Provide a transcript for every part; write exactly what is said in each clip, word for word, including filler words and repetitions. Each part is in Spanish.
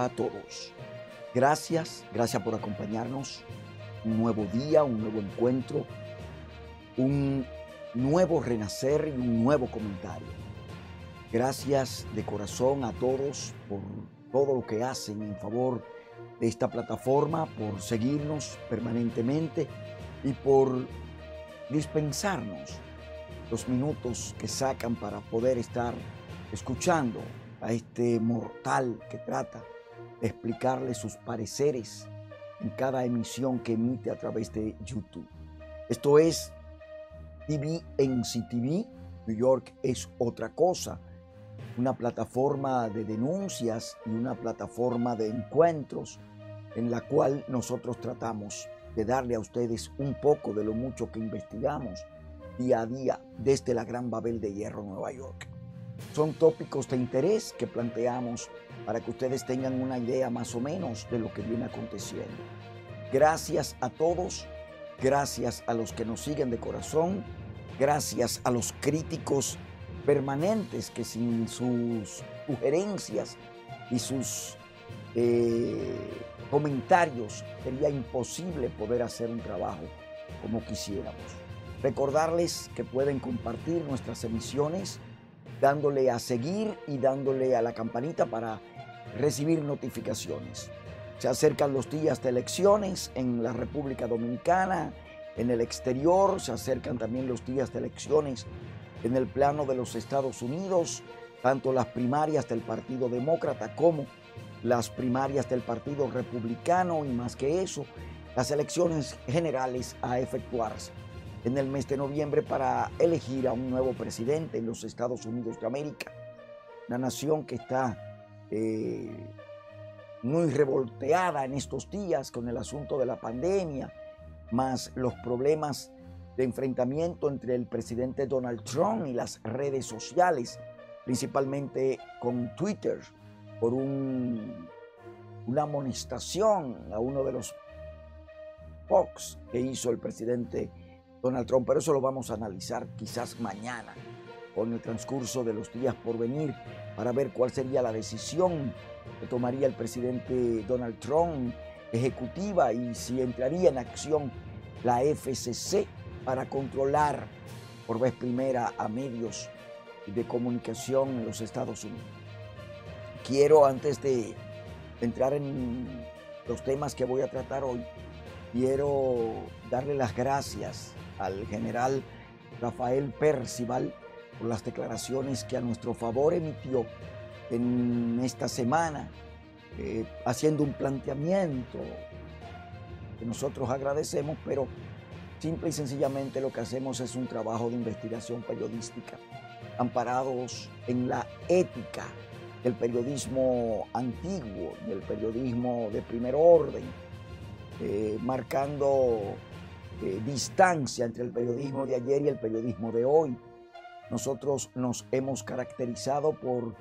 día a todos. Gracias, gracias por acompañarnos. Un nuevo día, un nuevo encuentro, un nuevo renacer y un nuevo comentario. Gracias de corazón a todos por todo lo que hacen en favor de esta plataforma, por seguirnos permanentemente y por dispensarnos los minutos que sacan para poder estar escuchando a este mortal que trata de explicarle sus pareceres en cada emisión que emite a través de YouTube. Esto es T V N C T V. New York es otra cosa, una plataforma de denuncias y una plataforma de encuentros en la cual nosotros tratamos de darle a ustedes un poco de lo mucho que investigamos día a día desde la Gran Babel de Hierro, Nueva York. Son tópicos de interés que planteamos para que ustedes tengan una idea más o menos de lo que viene aconteciendo. Gracias a todos, gracias a los que nos siguen de corazón, gracias a los críticos permanentes que sin sus sugerencias y sus eh, comentarios sería imposible poder hacer un trabajo como quisiéramos. Recordarles que pueden compartir nuestras emisiones dándole a seguir y dándole a la campanita para recibir notificaciones. Se acercan los días de elecciones en la República Dominicana. En el exterior se acercan también los días de elecciones en el plano de los Estados Unidos, tanto las primarias del Partido Demócrata como las primarias del Partido Republicano y más que eso, las elecciones generales a efectuarse en el mes de noviembre para elegir a un nuevo presidente en los Estados Unidos de América, una nación que está eh, muy revolteada en estos días con el asunto de la pandemia, más los problemas de enfrentamiento entre el presidente Donald Trump y las redes sociales, principalmente con Twitter, por un, una amonestación a uno de los Fox que hizo el presidente Donald Trump. Pero eso lo vamos a analizar quizás mañana, con el transcurso de los días por venir, para ver cuál sería la decisión que tomaría el presidente Donald Trump ejecutiva y si entraría en acción la F C C para controlar por vez primera a medios de comunicación en los Estados Unidos. Quiero, antes de entrar en los temas que voy a tratar hoy, quiero darle las gracias al general Rafael Pérsival por las declaraciones que a nuestro favor emitió en esta semana, Eh, haciendo un planteamiento que nosotros agradecemos, pero simple y sencillamente lo que hacemos es un trabajo de investigación periodística, amparados en la ética del periodismo antiguo, del periodismo de primer orden, eh, marcando eh, distancia entre el periodismo de ayer y el periodismo de hoy. Nosotros nos hemos caracterizado por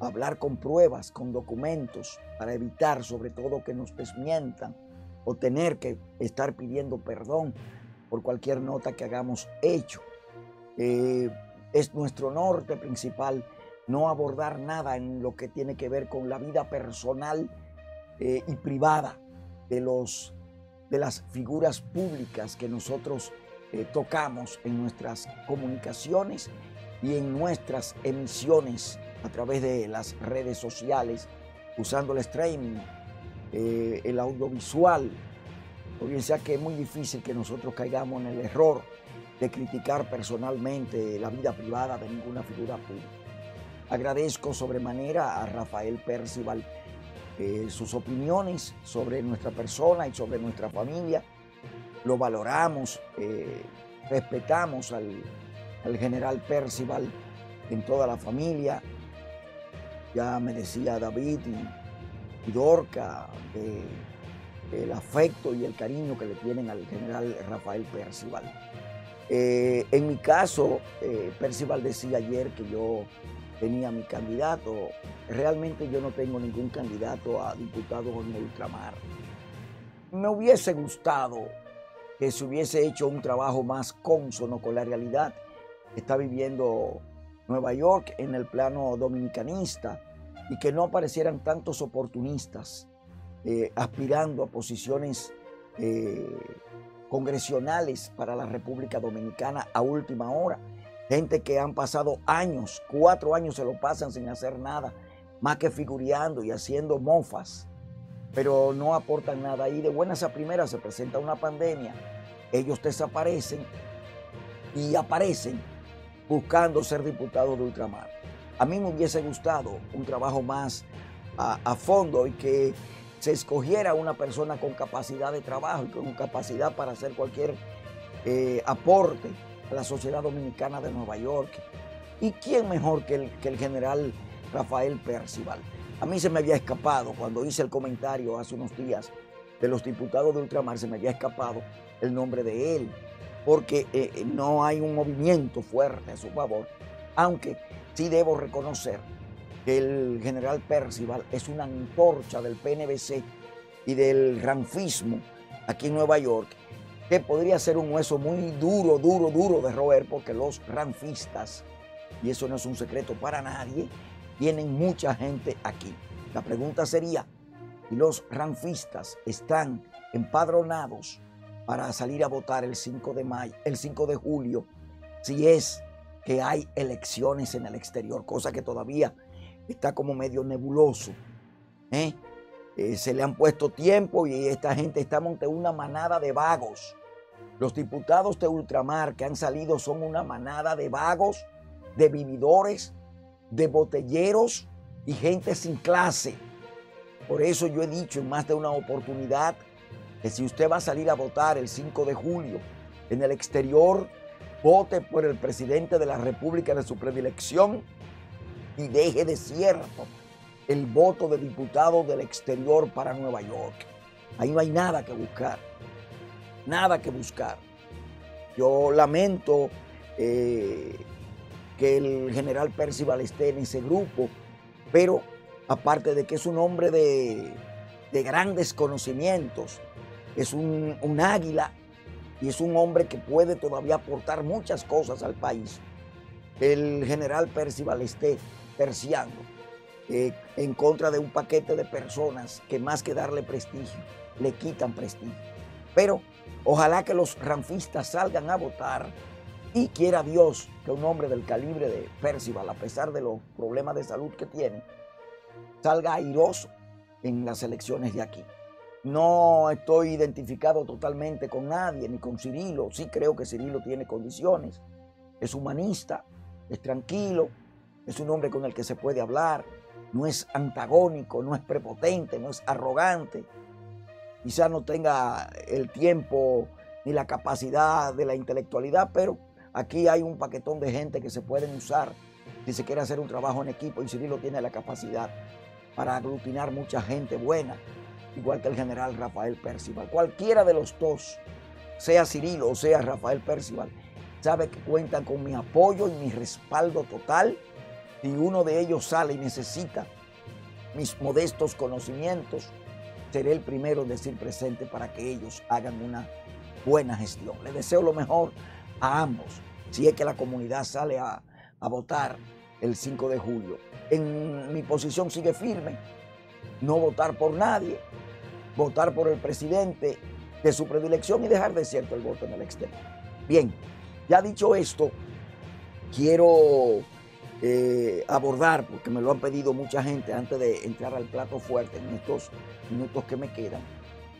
hablar con pruebas, con documentos, para evitar sobre todo que nos desmientan o tener que estar pidiendo perdón por cualquier nota que hagamos hecho. Eh, es nuestro norte principal no abordar nada en lo que tiene que ver con la vida personal eh, y privada de, los, de las figuras públicas que nosotros eh, tocamos en nuestras comunicaciones y en nuestras emisiones a través de las redes sociales, usando el streaming, eh, el audiovisual. O bien sea que es muy difícil que nosotros caigamos en el error de criticar personalmente la vida privada de ninguna figura pública. Agradezco sobremanera a Rafael Pérsival eh, sus opiniones sobre nuestra persona y sobre nuestra familia. Lo valoramos, eh, respetamos al, al general Pérsival en toda la familia. Ya me decía David y, y Dorca de, del afecto y el cariño que le tienen al general Rafael Pérsival. Eh, en mi caso, eh, Pérsival decía ayer que yo tenía mi candidato. Realmente yo no tengo ningún candidato a diputado en el ultramar. Me hubiese gustado que se hubiese hecho un trabajo más cónsono con la realidad que está viviendo Nueva York en el plano dominicanista, y que no aparecieran tantos oportunistas eh, aspirando a posiciones eh, congresionales para la República Dominicana a última hora. Gente que han pasado años, cuatro años se lo pasan sin hacer nada, más que figureando y haciendo mofas, pero no aportan nada. Y de buenas a primeras se presenta una pandemia, ellos desaparecen y aparecen buscando ser diputados de ultramar. A mí me hubiese gustado un trabajo más a, a fondo y que se escogiera una persona con capacidad de trabajo y con capacidad para hacer cualquier eh, aporte a la sociedad dominicana de Nueva York. ¿Y quién mejor que el, que el general Rafael Pérsival? A mí se me había escapado, cuando hice el comentario hace unos días de los diputados de ultramar, se me había escapado el nombre de él, porque eh, no hay un movimiento fuerte a su favor, aunque sí debo reconocer que el general Pérsival es una antorcha del P N B C y del ranfismo aquí en Nueva York, que podría ser un hueso muy duro, duro, duro de roer, porque los ranfistas, y eso no es un secreto para nadie, tienen mucha gente aquí. La pregunta sería, ¿y los ranfistas están empadronados para salir a votar el cinco de mayo, el cinco de julio, si es que hay elecciones en el exterior? Cosa que todavía está como medio nebuloso, ¿eh? Eh, se le han puesto tiempo y esta gente está ante una manada de vagos. Los diputados de ultramar que han salido son una manada de vagos, de vividores, de botelleros y gente sin clase. Por eso yo he dicho en más de una oportunidad que si usted va a salir a votar el cinco de julio en el exterior, vote por el presidente de la República de su predilección y deje desierto el voto de diputados del exterior para Nueva York. Ahí no hay nada que buscar, nada que buscar. Yo lamento eh, que el general Pérsival esté en ese grupo, pero aparte de que es un hombre de, de grandes conocimientos, es un, un águila y es un hombre que puede todavía aportar muchas cosas al país. El general Pérsival esté terciando eh, en contra de un paquete de personas que más que darle prestigio, le quitan prestigio. Pero ojalá que los ranfistas salgan a votar y quiera Dios que un hombre del calibre de Pérsival, a pesar de los problemas de salud que tiene, salga airoso en las elecciones de aquí. No estoy identificado totalmente con nadie, ni con Cirilo. Sí creo que Cirilo tiene condiciones. Es humanista, es tranquilo, es un hombre con el que se puede hablar. No es antagónico, no es prepotente, no es arrogante. Quizás no tenga el tiempo ni la capacidad de la intelectualidad, pero aquí hay un paquetón de gente que se pueden usar si se quiere hacer un trabajo en equipo, y Cirilo tiene la capacidad para aglutinar mucha gente buena, igual que el general Rafael Pérsival. Cualquiera de los dos, sea Cirilo o sea Rafael Pérsival, sabe que cuentan con mi apoyo y mi respaldo total. Si uno de ellos sale y necesita mis modestos conocimientos, seré el primero en decir presente para que ellos hagan una buena gestión. Les deseo lo mejor a ambos, si es que la comunidad sale a, a votar el cinco de julio. En mi posición sigue firme: no votar por nadie, votar por el presidente de su predilección y dejar desierto el voto en el exterior. Bien, ya dicho esto, quiero eh, abordar, porque me lo han pedido mucha gente antes de entrar al plato fuerte en estos minutos que me quedan,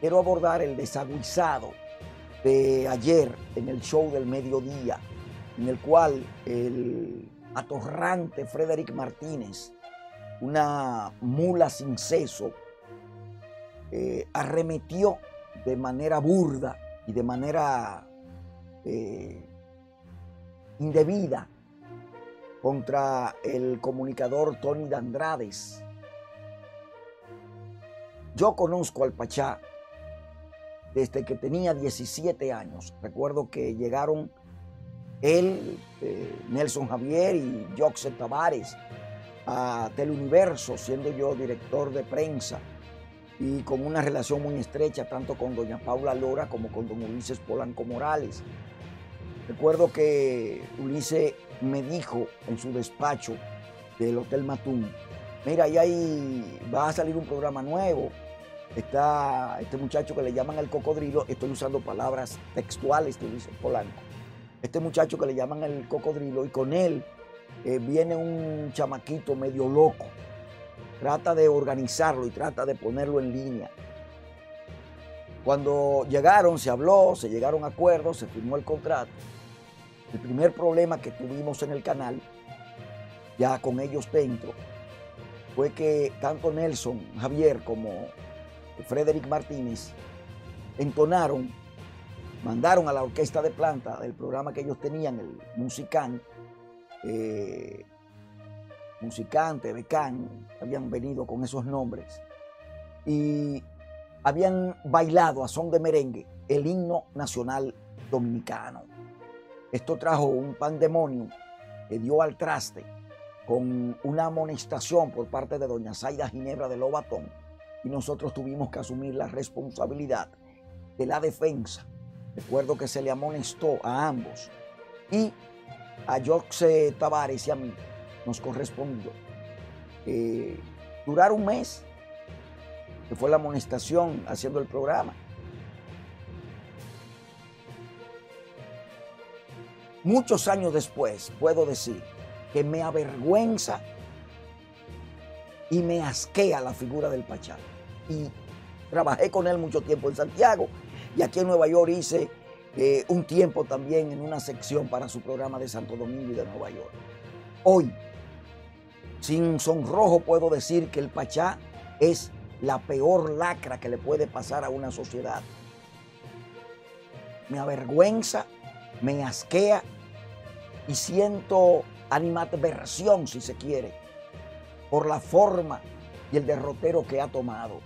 quiero abordar el desagüizado de ayer en el Show del Mediodía, en el cual el atorrante Frederick Martínez, una mula sin seso, eh, arremetió de manera burda y de manera eh, indebida contra el comunicador Tony Dandrades. Yo conozco al Pachá desde que tenía diecisiete años. Recuerdo que llegaron él, eh, Nelson Javier y Jochy Tavárez a Teleuniverso, siendo yo director de prensa, y con una relación muy estrecha tanto con doña Paula Lora como con don Ulises Polanco Morales. Recuerdo que Ulises me dijo en su despacho del Hotel Matum mira, ahí hay, va a salir un programa nuevo, está este muchacho que le llaman el cocodrilo, estoy usando palabras textuales que dice Polanco, este muchacho que le llaman el cocodrilo, y con él eh, viene un chamaquito medio loco, trata de organizarlo y trata de ponerlo en línea. Cuando llegaron, se habló, se llegaron a acuerdos, se firmó el contrato. El primer problema que tuvimos en el canal, ya con ellos dentro, fue que tanto Nelson Javier como Frederick Martínez entonaron, mandaron a la orquesta de planta del programa que ellos tenían, el musicán, eh, musicante, becán, habían venido con esos nombres, y habían bailado a son de merengue el himno nacional dominicano. Esto trajo un pandemonio que dio al traste con una amonestación por parte de doña Zaida Ginebra de Lobatón, y nosotros tuvimos que asumir la responsabilidad de la defensa. Recuerdo que se le amonestó a ambos, y a Jochy Tavárez y a mí nos correspondió eh, durar un mes, que fue la amonestación haciendo el programa. Muchos años después puedo decir que me avergüenza y me asquea la figura del Pachá. Y trabajé con él mucho tiempo en Santiago, y aquí en Nueva York hice eh, un tiempo también en una sección para su programa de Santo Domingo y de Nueva York. Hoy, sin sonrojo, puedo decir que el Pachá es la peor lacra que le puede pasar a una sociedad. Me avergüenza, me asquea y siento animadversión, si se quiere, por la forma y el derrotero que ha tomado.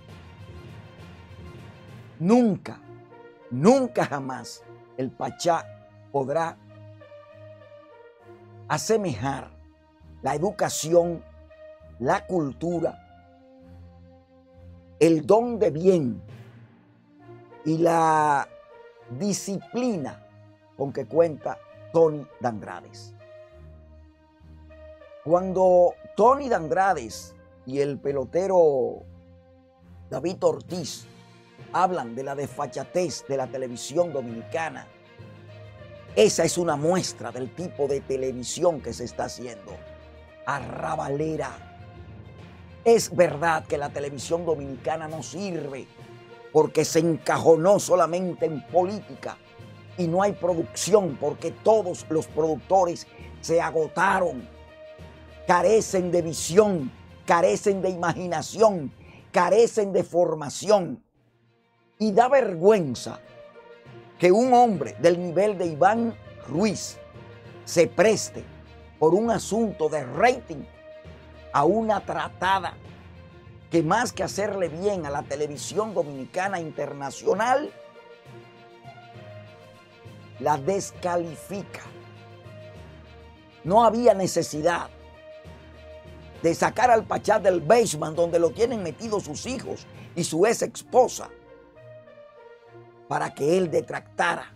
Nunca, nunca jamás el Pachá podrá asemejar la educación, la cultura, el don de bien y la disciplina con que cuenta Tony Dandrades. Cuando Tony Dandrades y el pelotero David Ortiz hablan de la desfachatez de la televisión dominicana, esa es una muestra del tipo de televisión que se está haciendo, arrabalera. Es verdad que la televisión dominicana no sirve porque se encajonó solamente en política y no hay producción porque todos los productores se agotaron, carecen de visión, carecen de imaginación, carecen de formación. Y da vergüenza que un hombre del nivel de Iván Ruiz se preste por un asunto de rating a una tratada que, más que hacerle bien a la televisión dominicana internacional, la descalifica. No había necesidad de sacar al Pachá del basement donde lo tienen metido sus hijos y su ex esposa para que él detractara.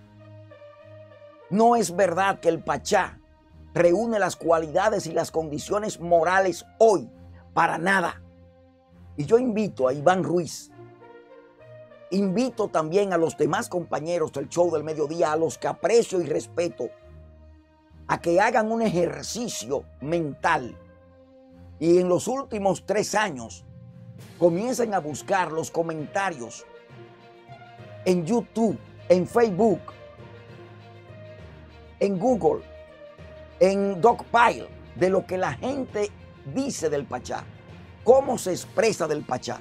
No es verdad que el Pachá reúne las cualidades y las condiciones morales hoy, para nada. Y yo invito a Iván Ruiz, invito también a los demás compañeros del Show del Mediodía, a los que aprecio y respeto, a que hagan un ejercicio mental y en los últimos tres años comiencen a buscar los comentarios en YouTube, en Facebook, en Google, en Dogpile, de lo que la gente dice del Pachá, cómo se expresa del Pachá.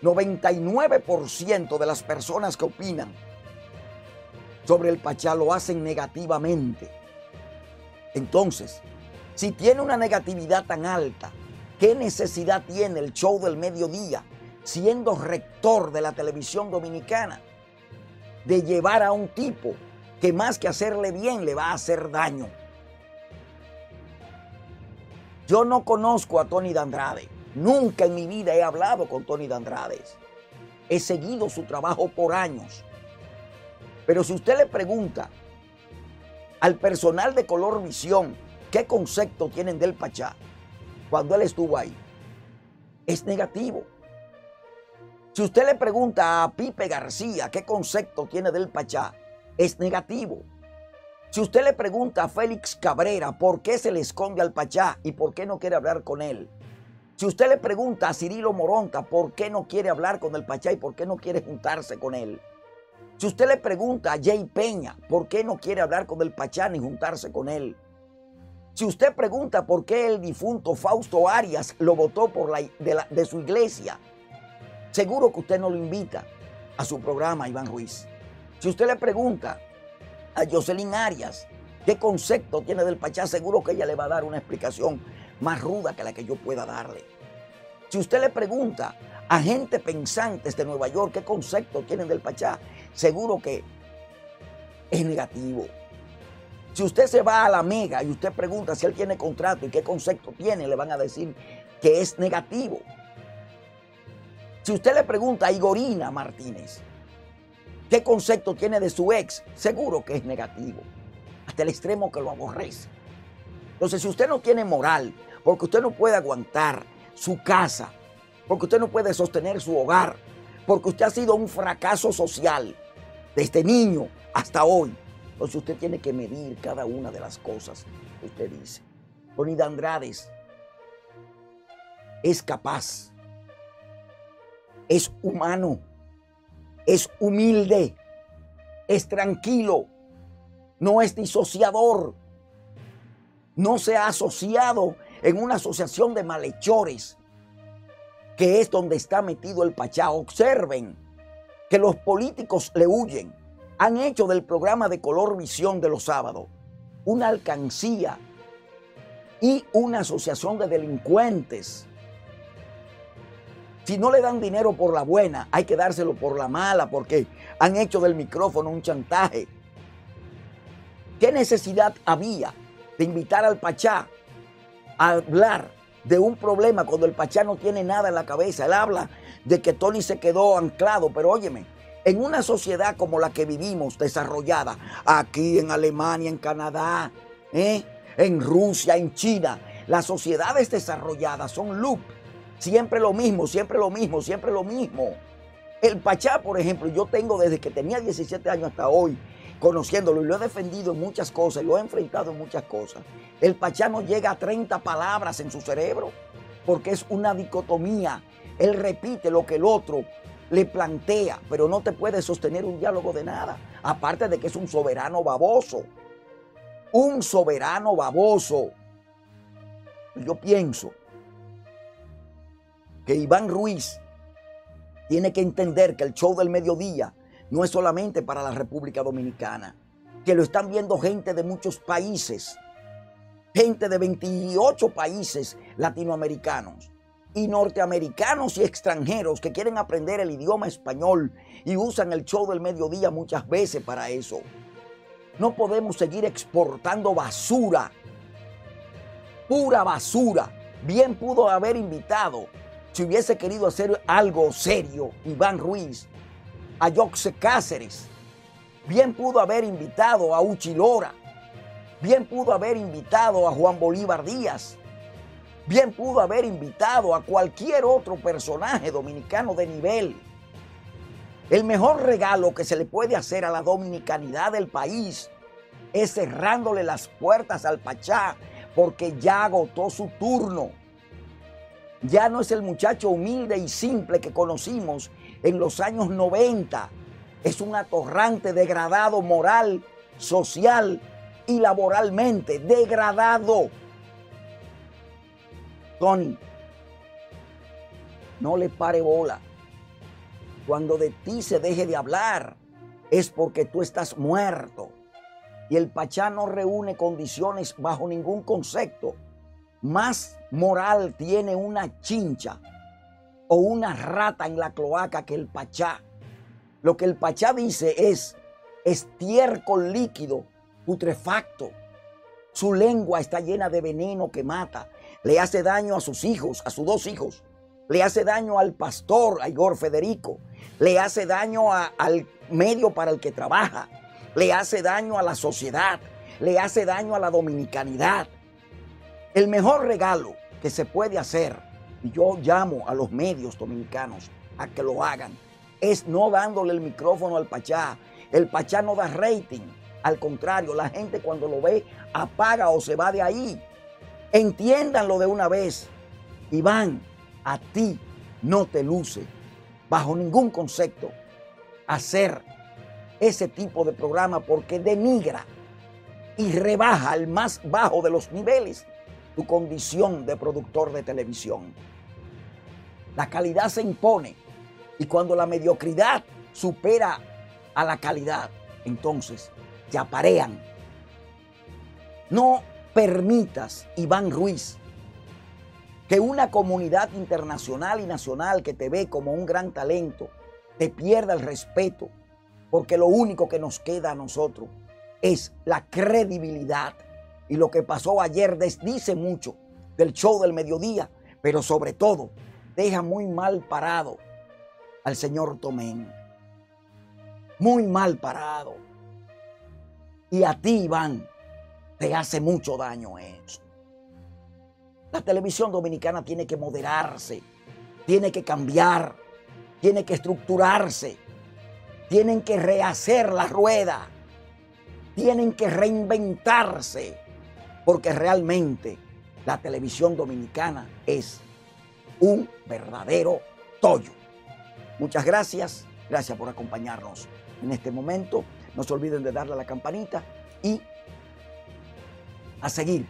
noventa y nueve por ciento de las personas que opinan sobre el Pachá lo hacen negativamente. Entonces, si tiene una negatividad tan alta, ¿qué necesidad tiene el Show del Mediodía, siendo rector de la televisión dominicana, de llevar a un tipo que, más que hacerle bien, le va a hacer daño? Yo no conozco a Tony Dandrades, nunca en mi vida he hablado con Tony Dandrades, he seguido su trabajo por años, pero si usted le pregunta al personal de Color Visión qué concepto tienen del Pachá cuando él estuvo ahí, es negativo. Si usted le pregunta a Pipe García qué concepto tiene del Pachá, es negativo. Si usted le pregunta a Félix Cabrera por qué se le esconde al Pachá y por qué no quiere hablar con él. Si usted le pregunta a Cirilo Moronta por qué no quiere hablar con el Pachá y por qué no quiere juntarse con él. Si usted le pregunta a Jay Peña por qué no quiere hablar con el Pachá ni juntarse con él. Si usted pregunta por qué el difunto Fausto Arias lo votó por la, de, la, de su iglesia, seguro que usted no lo invita a su programa, Iván Ruiz. Si usted le pregunta a Jocelyn Arias qué concepto tiene del Pachá, seguro que ella le va a dar una explicación más ruda que la que yo pueda darle. Si usted le pregunta a gente pensantes de Nueva York qué concepto tienen del Pachá, seguro que es negativo. Si usted se va a la Mega y usted pregunta si él tiene contrato y qué concepto tiene, le van a decir que es negativo. Si usted le pregunta a Igorina Martínez qué concepto tiene de su ex, seguro que es negativo, hasta el extremo que lo aborrece. Entonces, si usted no tiene moral, porque usted no puede aguantar su casa, porque usted no puede sostener su hogar, porque usted ha sido un fracaso social desde niño hasta hoy, entonces usted tiene que medir cada una de las cosas que usted dice. Tony Dandrades es capaz, es humano, es humilde, es tranquilo, no es disociador, no se ha asociado en una asociación de malhechores, que es donde está metido el Pachá. Observen que los políticos le huyen. Han hecho del programa de Color Visión de los sábados una alcancía y una asociación de delincuentes. Si no le dan dinero por la buena, hay que dárselo por la mala, porque han hecho del micrófono un chantaje. ¿Qué necesidad había de invitar al Pachá a hablar de un problema cuando el Pachá no tiene nada en la cabeza? Él habla de que Tony se quedó anclado, pero óyeme, en una sociedad como la que vivimos, desarrollada, aquí en Alemania, en Canadá, ¿eh? en Rusia, en China, las sociedades desarrolladas son loop, siempre lo mismo, siempre lo mismo, siempre lo mismo. El Pachá, por ejemplo, yo tengo desde que tenía diecisiete años hasta hoy, conociéndolo, y lo he defendido en muchas cosas, y lo he enfrentado en muchas cosas. El Pachá no llega a treinta palabras en su cerebro, porque es una dicotomía. Él repite lo que el otro le plantea, pero no te puede sostener un diálogo de nada, aparte de que es un soberano baboso. Un soberano baboso. Yo pienso que Iván Ruiz tiene que entender que el show del mediodía no es solamente para la República Dominicana, que lo están viendo gente de muchos países, gente de veintiocho países latinoamericanos y norteamericanos y extranjeros que quieren aprender el idioma español y usan el show del mediodía muchas veces para eso. No podemos seguir exportando basura, pura basura. Bien pudo haber invitado, si hubiese querido hacer algo serio, Iván Ruiz, a Jochy Cáceres, bien pudo haber invitado a Uchi Lora, bien pudo haber invitado a Juan Bolívar Díaz, bien pudo haber invitado a cualquier otro personaje dominicano de nivel. El mejor regalo que se le puede hacer a la dominicanidad del país es cerrándole las puertas al Pachá, porque ya agotó su turno. Ya no es el muchacho humilde y simple que conocimos en los años noventa, es un atorrante degradado moral, social y laboralmente, degradado. Tony, no le pare bola. Cuando de ti se deje de hablar, es porque tú estás muerto. Y el Pachá no reúne condiciones bajo ningún concepto. Más moral tiene una chincha o una rata en la cloaca que el Pachá. Lo que el Pachá dice es estiércol líquido, putrefacto. Su lengua está llena de veneno que mata. Le hace daño a sus hijos, a sus dos hijos. Le hace daño al pastor, a Igor Federico. Le hace daño a, al medio para el que trabaja. Le hace daño a la sociedad. Le hace daño a la dominicanidad. El mejor regalo que se puede hacer y yo llamo a los medios dominicanos a que lo hagan, es no dándole el micrófono al Pachá. El Pachá no da rating, al contrario, la gente cuando lo ve apaga o se va de ahí. Entiéndanlo de una vez. Iván, a ti no te luce bajo ningún concepto hacer ese tipo de programa, porque denigra y rebaja al más bajo de los niveles tu condición de productor de televisión. La calidad se impone, y cuando la mediocridad supera a la calidad, entonces te aparean. No permitas, Iván Ruiz, que una comunidad internacional y nacional que te ve como un gran talento te pierda el respeto, porque lo único que nos queda a nosotros es la credibilidad. Y lo que pasó ayer desdice mucho del show del mediodía, pero sobre todo deja muy mal parado al señor Tomén. Muy mal parado. Y a ti, Iván, te hace mucho daño eso. La televisión dominicana tiene que moderarse, tiene que cambiar, tiene que estructurarse, tienen que rehacer la rueda, tienen que reinventarse, porque realmente la televisión dominicana es un verdadero tollo. Muchas gracias, gracias por acompañarnos en este momento. No se olviden de darle a la campanita y a seguir,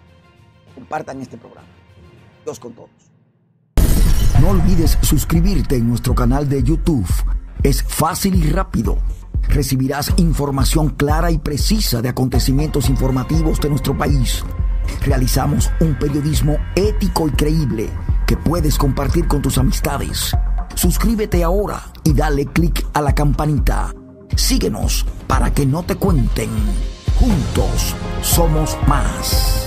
compartan este programa. Dios con todos. No olvides suscribirte en nuestro canal de YouTube. Es fácil y rápido. Recibirás información clara y precisa de acontecimientos informativos de nuestro país. Realizamos un periodismo ético y creíble que puedes compartir con tus amistades. Suscríbete ahora y dale clic a la campanita. Síguenos para que no te cuenten. Juntos somos más.